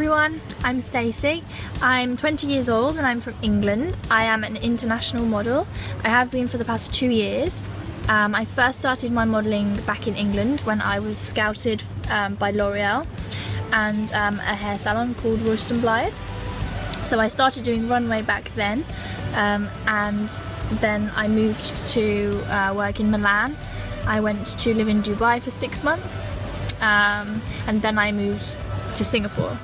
everyone, I'm Stacey. I'm 20 years old and I'm from England. I am an international model. I have been for the past 2 years. I first started my modelling back in England when I was scouted by L'Oreal and a hair salon called Royston Blythe. So I started doing runway back then and then I moved to work in Milan. I went to live in Dubai for 6 months and then I moved to Singapore.